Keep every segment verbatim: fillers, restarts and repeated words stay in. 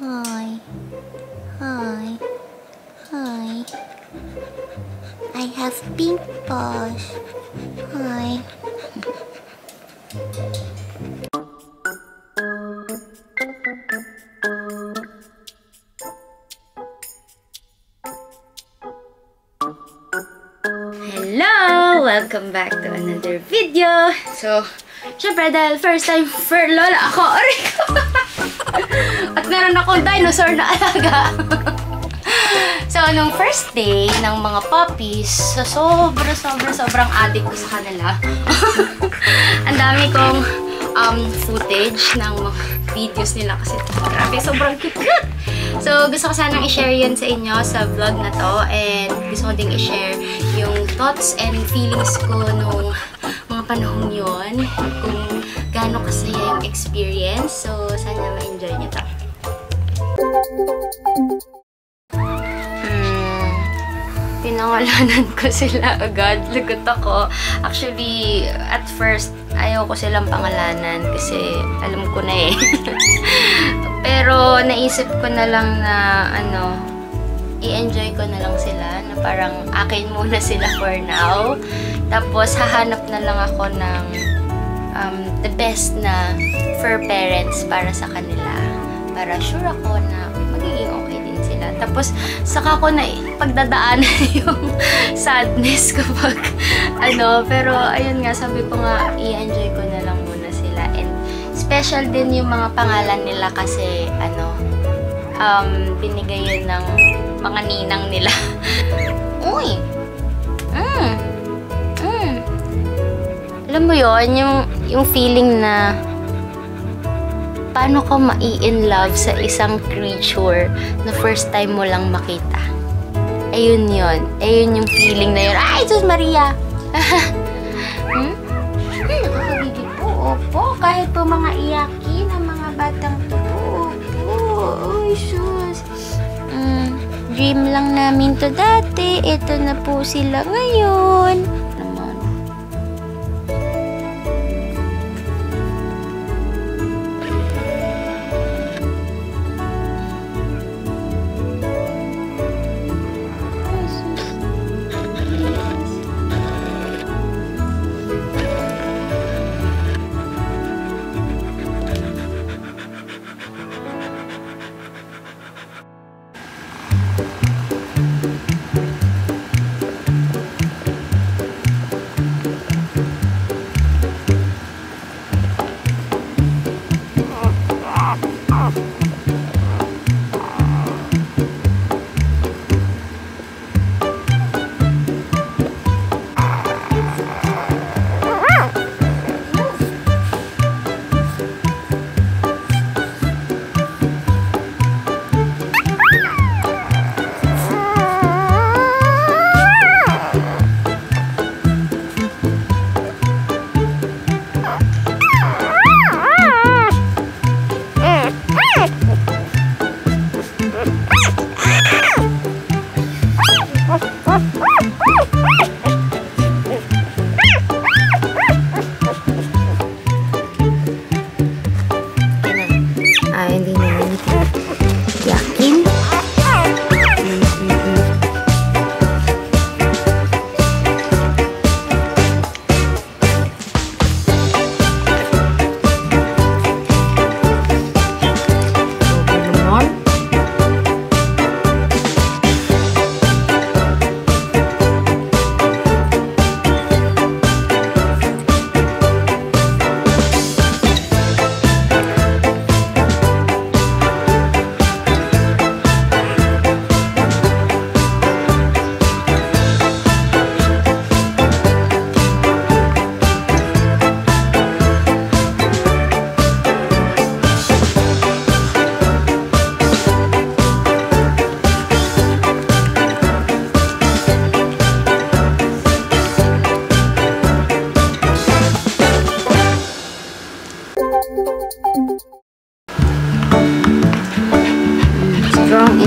Hi. Hi. Hi. I have pink paws. Hi. Hello! Welcome back to another video! So, syempre dahil first time for Lola ako, Oriko! At meron akong dinosaur na alaga! So, nung first day ng mga puppies, so, sobra, sobra, sobrang addict ko sa kanila. Ang dami kong um, footage ng mga videos nila kasi grabe, sobrang cute! So, gusto ko sanang i-share yun sa inyo sa vlog na to, and gusto ko ding i-share yung thoughts and feelings ko nung mga panahon yun, kung gaano kasaya yung experience. So, sana ma-enjoy nyo to. Hmm, pinangalanan ko sila agad. Lagot ako. Actually, at first, ayaw ko silang pangalanan kasi alam ko na eh. Pero naisip ko na lang na ano, i-enjoy ko na lang sila, na parang akin muna sila for now. Tapos hahanap na lang ako ng um, the best na for parents para sa kanila. Para sure ako na magiging okay din sila. Tapos saka ko na pagdadaanan yung sadness ko pag ano. Pero ayun nga, sabi ko nga i-enjoy ko na lang muna sila. And special din yung mga pangalan nila kasi ano, um, binigay yun ng mga ninang nila. Uy! Mm. Mm. Alam mo yun, yung, yung feeling na paano ka mai-in-love sa isang creature na first time mo lang makita. Ayun yun. Ayun yung feeling na yun. Ay, Jesus Maria! Hmm? Opo, kahit po mga iyakin ng mga batang to. Opo, ay sus. Mm, dream lang namin to dati. Ito na po sila ngayon. Naman. Ay sus.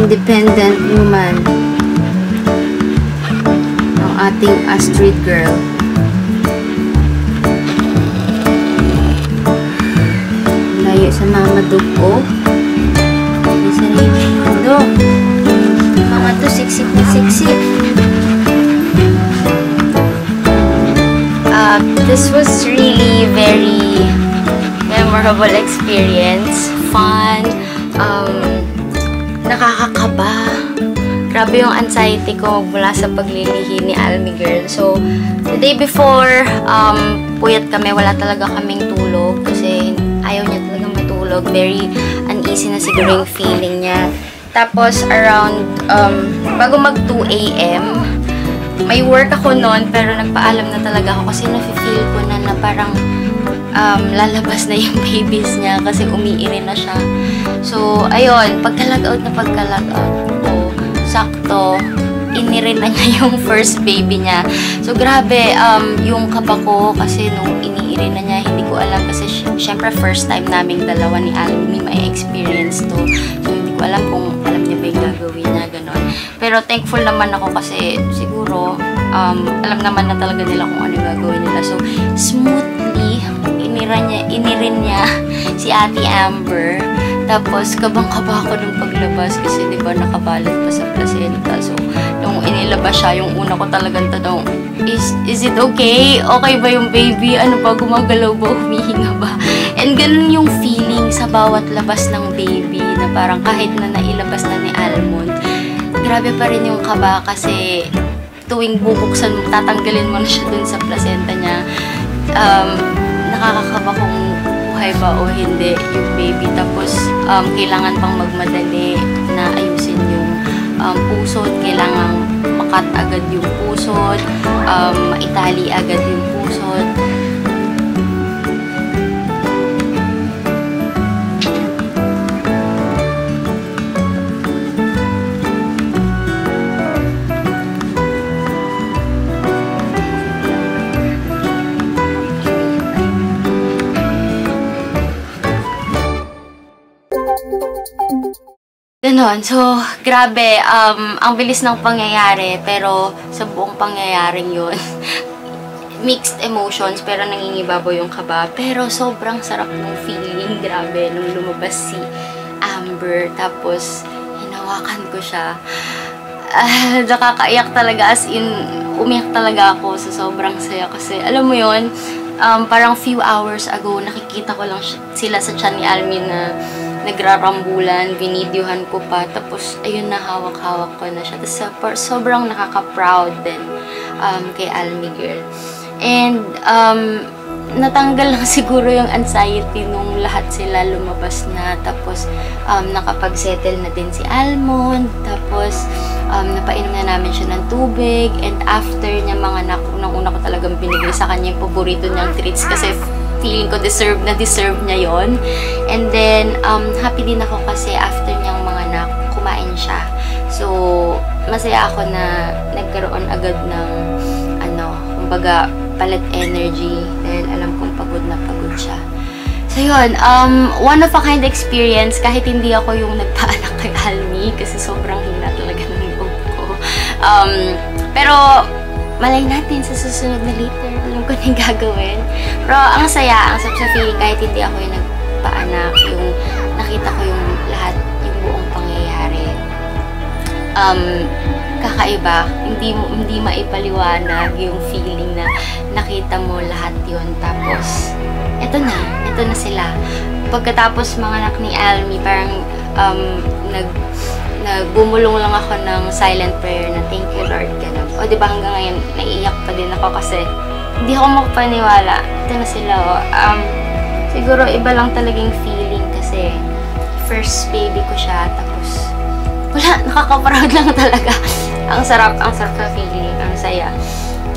Independent woman. Ang ating A Street Girl. Layo sa mama dog ko. Isa rin yung dog. Mama to, siksik na siksik. Uh, this was really very memorable experience. Fun. Um, nakakakaba. Grabe yung anxiety ko mula sa paglilihi ni Almy Girl. So, the day before, um, puyat kami. Wala talaga kaming tulog kasi ayaw niya talaga matulog. Very uneasy na siguro yung feeling niya. Tapos, around, um, bago mag two A M, may work ako noon pero nagpaalam na talaga ako kasi nafe-feel ko na na parang um, lalabas na yung babies niya kasi umiiri na siya. So, ayun, pagka-logout na pagka-logout ko, sakto, inirin na niya yung first baby niya. So, grabe, um, yung kaba ko kasi nung iniirin na niya, hindi ko alam kasi syempre first time naming dalawa ni Almy may experience to. So, hindi ko alam kung alam niya ba yung gagawin niya, gano'n. Pero thankful naman ako kasi siguro, um, alam naman na talaga nila kung ano yung gagawin nila. So, smoothly, inirin niya, inirin niya si Ate Amber. Tapos, kabang-kaba ako nung paglabas kasi di ba nakabalot pa sa placenta. So, nung inilabas siya, yung una ko talagang tanong, is, is it okay? Okay ba yung baby? Ano ba? Gumagalaw ba? Humihinga ba? And ganun yung feeling sa bawat labas ng baby na parang kahit na nailabas na ni Almond, grabe pa rin yung kaba kasi tuwing bubuksan mo, tatanggalin mo na siya dun sa placenta niya. Um, nakakakaba kung buhay ba o hindi yung baby. Tapos, um, kailangan pang magmadali na ayusin yung um, pusod. Kailangan makat agad yung pusod. Um, maitali agad yung pusod. Ganon. So, grabe, um, ang bilis ng pangyayari, pero sa buong pangyayaring yun, mixed emotions, pero nangingibabaw yung kaba. Pero sobrang sarap ng feeling, grabe, nung lumabas si Amber, tapos hinawakan ko siya. Uh, nakakaiyak talaga, as in, umiyak talaga ako sa sobrang saya kasi, alam mo yun, um, parang few hours ago, nakikita ko lang sila sa tiyan ni Almy na nagrarambulan, binidyohan ko pa, tapos ayun na, hawak-hawak ko na siya. Tapos sobrang nakaka-proud din um, kay Almy Girl. And um, natanggal lang siguro yung anxiety nung lahat sila lumabas na, tapos um, nakapag-settle na din si Almond, tapos um, napainom na namin siya ng tubig, and after niya mga anak, unang-una ko talagang binigay sa kanya yung paborito niyang treats kasi feeling ko deserve na deserve niya yon. And then, um, happy din ako kasi after niyang mga anak, kumain siya. So, masaya ako na nagkaroon agad ng, ano, kumbaga, palit energy dahil alam kong pagod na pagod siya. So, yun, um, one of a kind experience, kahit hindi ako yung nagpaanak kay Almy kasi sobrang hina talaga ng loob ko. Um, pero, malay natin sa susunod na later. Alam ko na yung gagawin. Pero ang saya, ang sarap sa feeling kahit hindi ako yung nagpaanak. Yung nakita ko yung lahat, yung buong pangyayari. Um, kakaiba. Hindi, hindi maipaliwanag yung feeling na nakita mo lahat yun. Tapos, eto na. Eto na sila. Pagkatapos manganak ni Almy, parang um, nag... nagbumulong lang ako ng silent prayer na thank you Lord, ganun. O diba hanggang ngayon, naiiyak pa din ako kasi hindi ako makapaniwala. Ito na sila o. Um, siguro iba lang talagang feeling kasi first baby ko siya tapos wala, nakaka-proud lang talaga. Ang sarap, ang sarap na feeling, ang saya.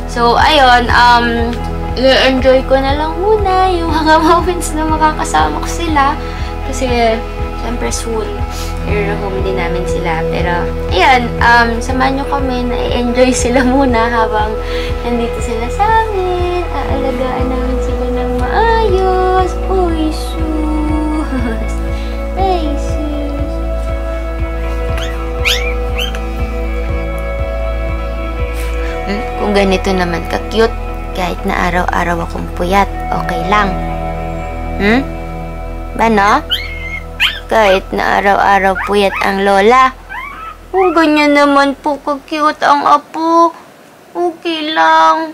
So, ayun, um, i-enjoy ko na lang muna yung mga moments na makakasama ko sila kasi siyempre soon, i-home din namin sila. Pero, ayan, um, samahan nyo kami na i-enjoy sila muna habang nandito sila sa amin. Aalagaan namin sila ng maayos. Uy, sus! Ay, sus! Kung ganito naman ka-cute, kahit na araw-araw akong puyat, okay lang. Hmm? Ba no? Kahit na araw-araw puyat ang lola. Kung ganyan naman po ka-cute ang apo, okay lang.